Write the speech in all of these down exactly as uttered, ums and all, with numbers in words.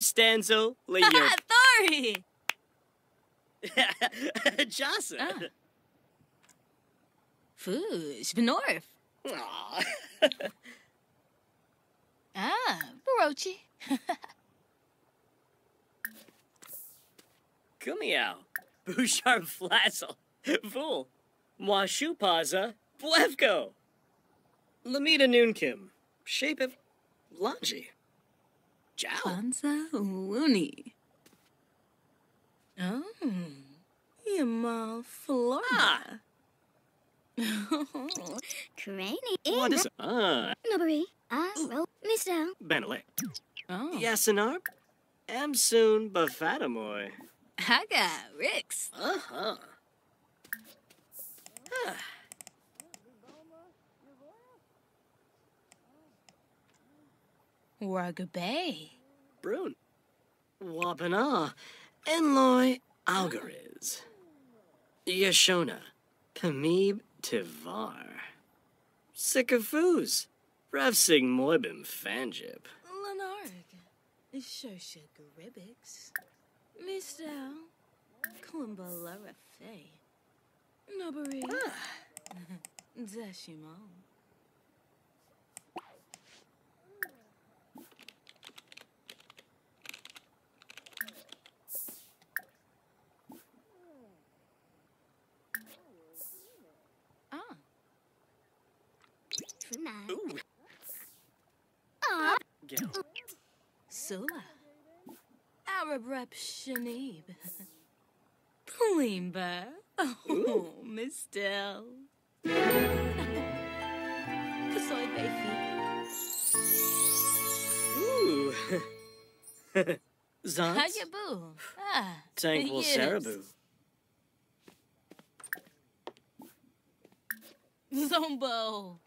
Stanzo Leyer. Thori! Jasa. Ah. Fuj, Benorf. Aw. Ah, Barochi. Kumiao. Bouchard Flazzle. Fool. Mwashupaza. Blevko. Lamita Noonkim. Shape of Lanji. Jow. Lanza Uuni. Oh. Yamal Flora. Ah. Cranny. What is it? Ah. Nobari. Ah. Mister Benelec. Oh. Yasinar. Amsoon Bafatamoy. Haga. Rix. Uh huh. Ah. Wargabay. Brune. Wapana. Enloy Algariz. Yashona. Pamib Tivar. Sikafuz. Ravsig Moibim Fanjip. Lanarg. Shosha Garibix. Mistel. Kumbalara Fay. Nobari. Deshimon. Ooh. Ah. Sula. Arab Rep Shanib. Plimba. Oh, Miss Dell. Kasoy Bafi. Ooh. Zans. Hagaboo. Ah. Thankful yes. Saraboo. Zombo. Oh.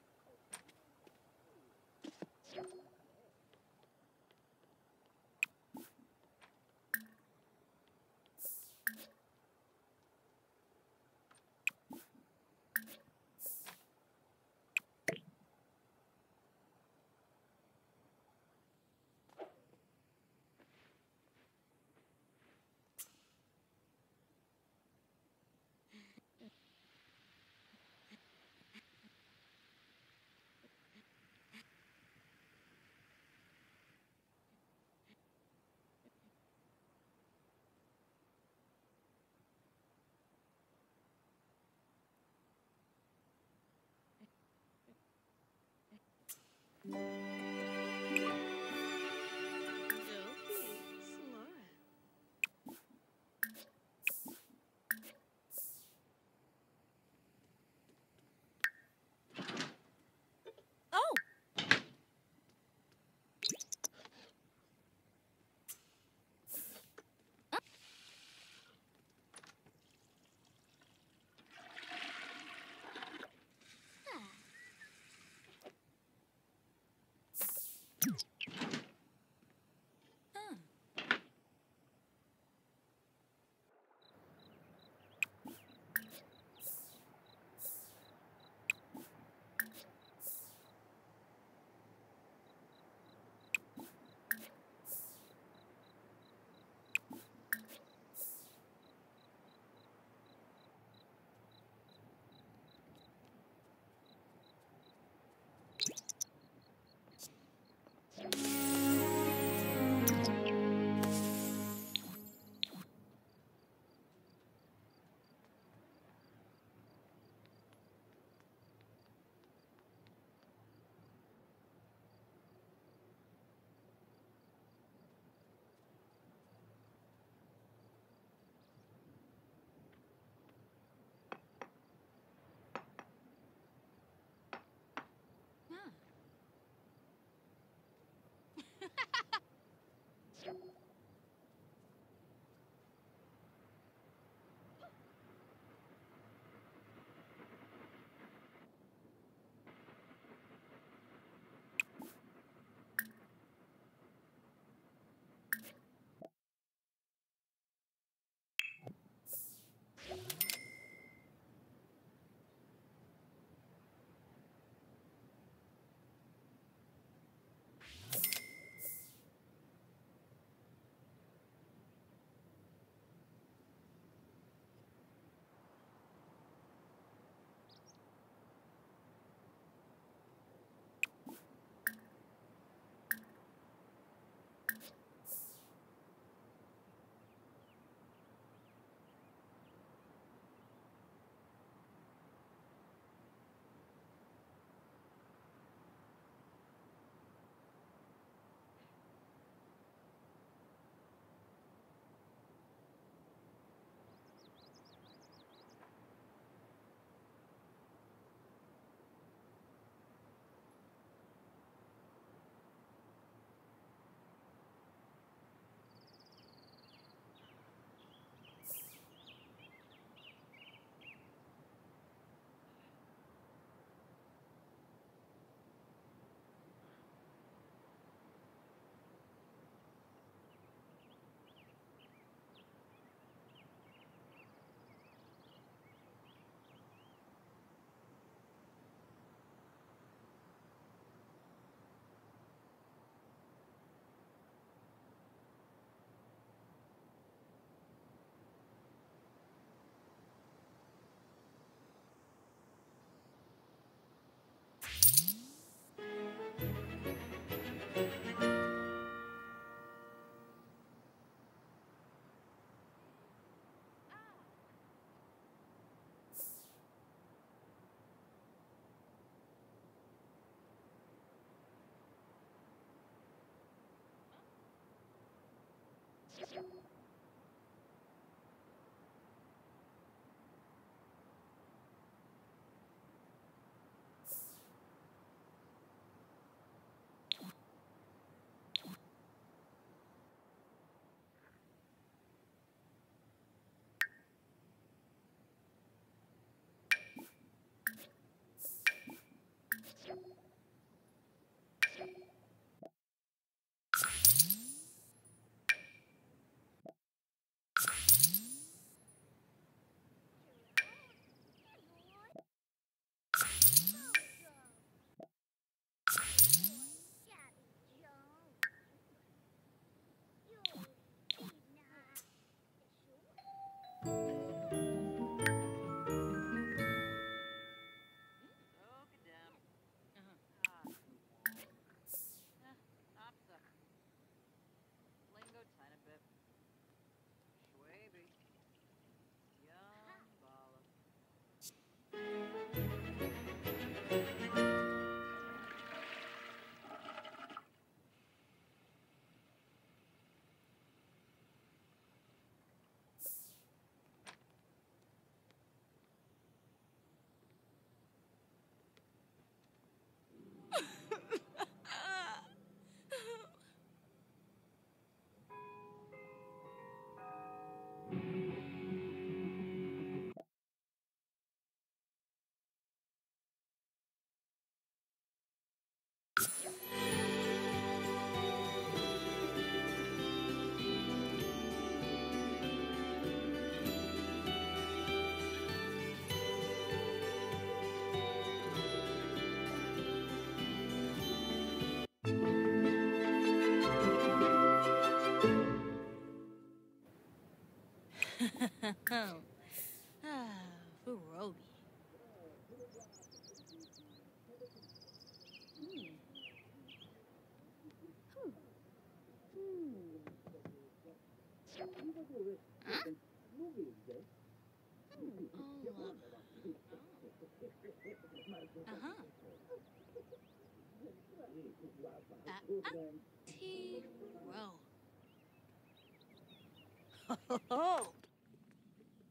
Oh, Furobi.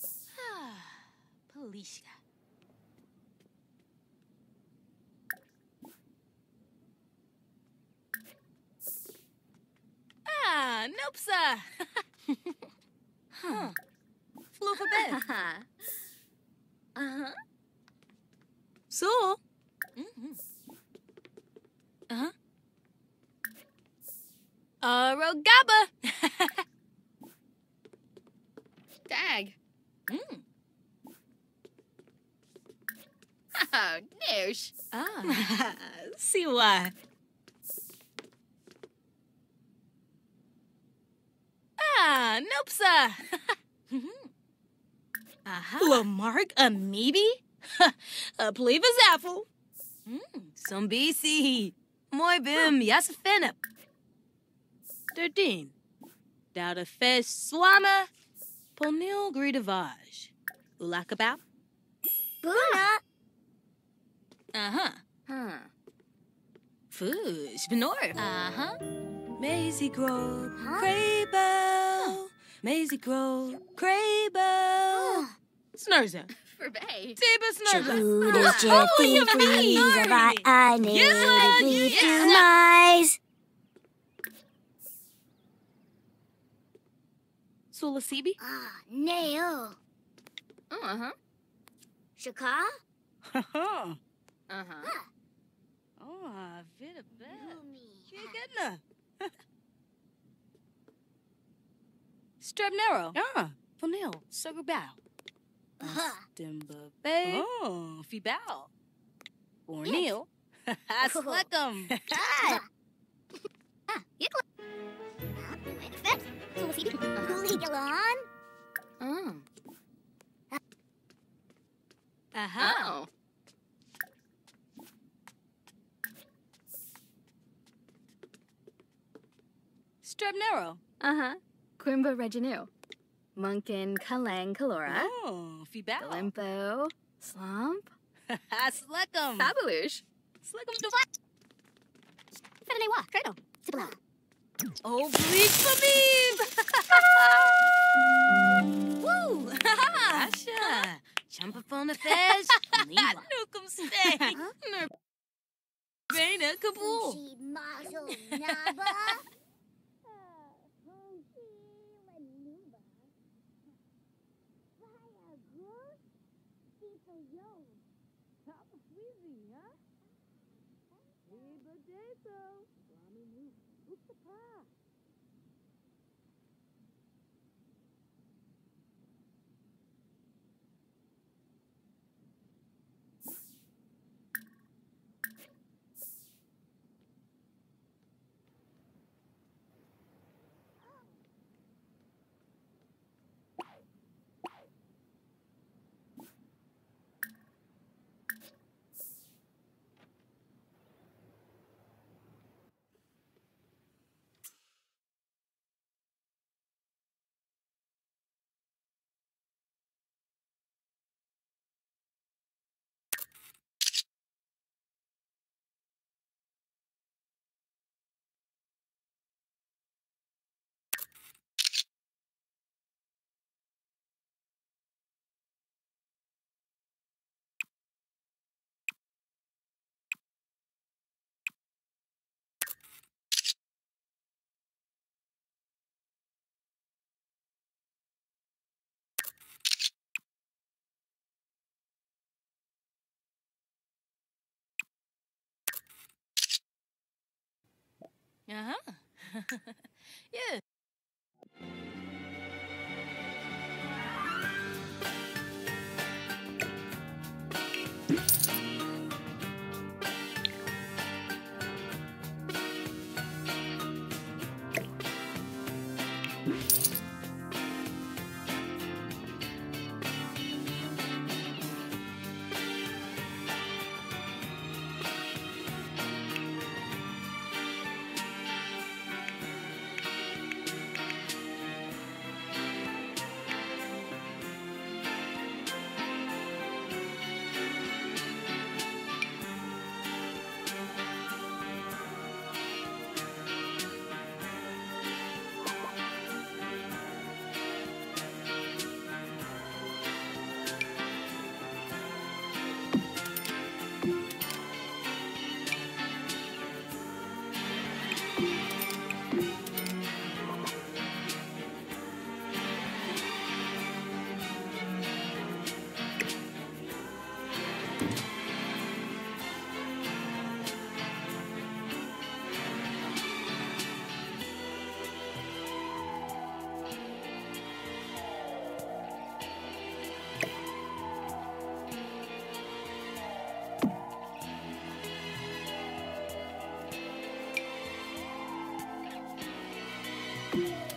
Uh-huh. Polishka. Ah, nope, sir. Huh. Flew for bed. Uh-huh. So? Mm-hmm. Uh-huh. Arogaba. Tag. Mm. Oh, noosh. Ah, see what? Ah, nope, sir. Aha. Lamarck, a meaty? A plebis apple. Some B C. Moi bim, yas fennep. Thirteen. Douda fesh swama. Ponil gridavage. Ulakabap. Buna. Uh-huh. Huh. Foosh, Benorf. Uh-huh. Maisie Grove, huh? Craybo. Maisie Grove, Craybo. Snurza. Forbay. Tiba Snurza. Oh, you mean? I need to be too nice. Sulasibi? Ah, nail. Uh-huh. Shaka? Ha-ha. Uh-huh. Huh. Oh, I fit a bell. You're good enough. Strabnero. Ah. Vanil. Sugarbal. Stimba Bay. Oh, Fibal. Orneal. I slick them. Ah. You click. So we'll see. Legalon. Oh. Uh-huh. Strabnero. Uh-huh. Quimba Regineo. Munkin Kalang Kalora. Oh, Fibao. Galimpo. Slump. Slickum. Sabaloosh. Slickum to what? Fedenewa. Cradle. Sibla. Oh, bleach for me! Woo! Asha. Champafon the fish. Nukum stay. Nerp. Raina Kabul. Uh-huh. Yeah. Thank you.